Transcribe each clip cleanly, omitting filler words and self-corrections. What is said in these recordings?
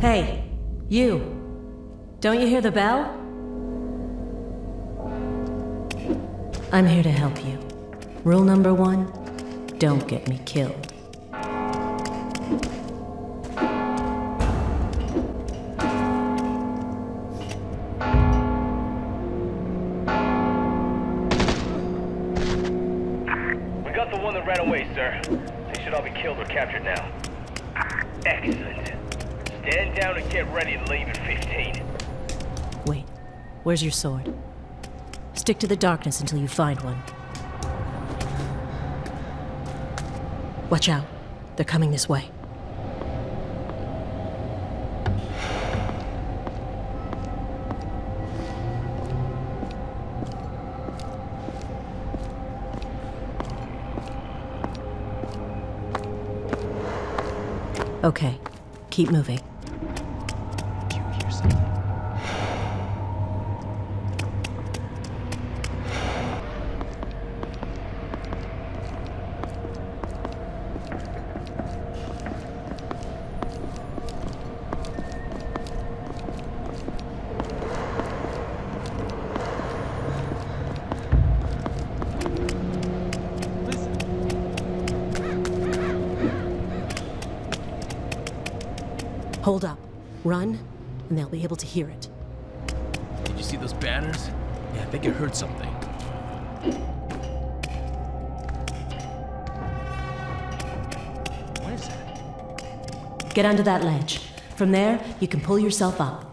Hey, you. Don't you hear the bell? I'm here to help you. Rule number one, don't get me killed. We got the one that ran away, sir. They should all be killed or captured now. Excellent. Stand down and get ready to leave at 15. Wait, where's your sword? Stick to the darkness until you find one. Watch out. They're coming this way. Okay, keep moving. Hold up, run, and they'll be able to hear it. Did you see those banners? Yeah, I think I heard something. What is that? Get under that ledge. From there, you can pull yourself up.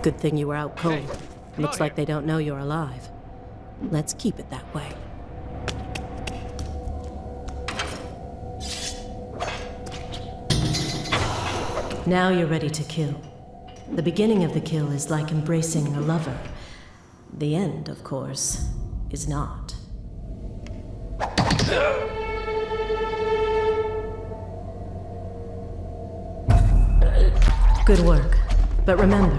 Good thing you were out cold. Hey, looks like they don't know you're alive. Let's keep it that way. Now you're ready to kill. The beginning of the kill is like embracing a lover. The end, of course, is not. Good work. But remember,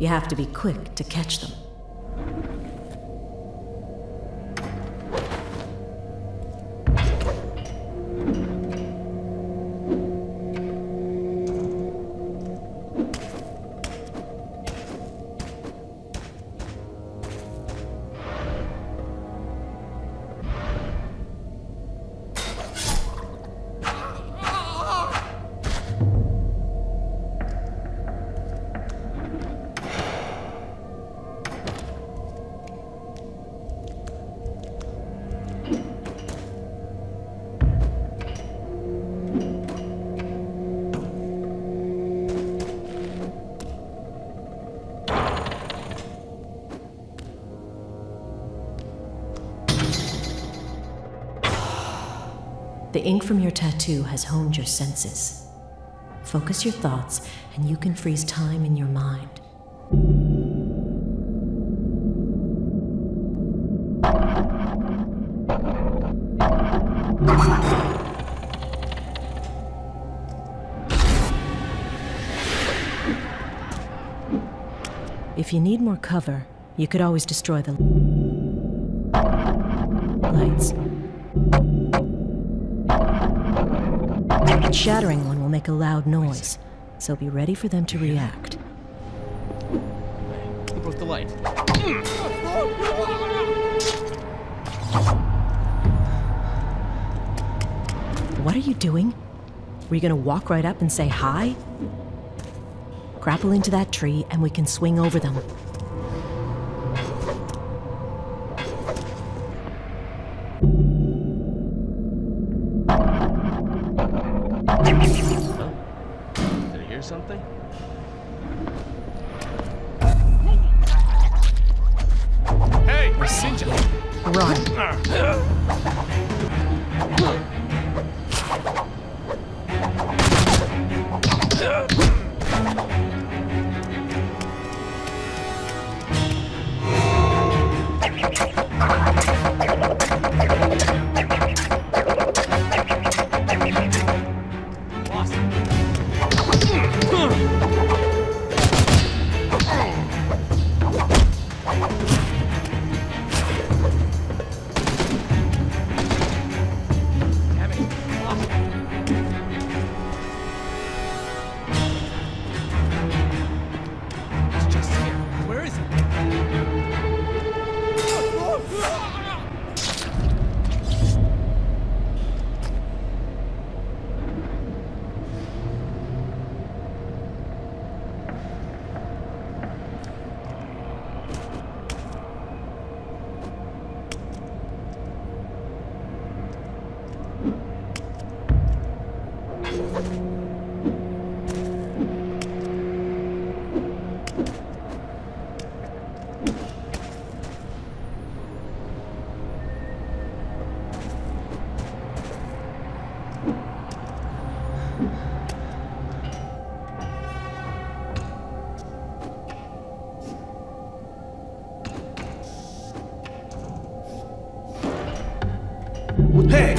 you have to be quick to catch them. The ink from your tattoo has honed your senses. Focus your thoughts, and you can freeze time in your mind. If you need more cover, you could always destroy the lights. Shattering one will make a loud noise, so be ready for them to react. They broke the light. What are you doing? Were you gonna walk right up and say hi? Grapple into that tree and we can swing over them. something? Hey, Resinja! Run! Hey!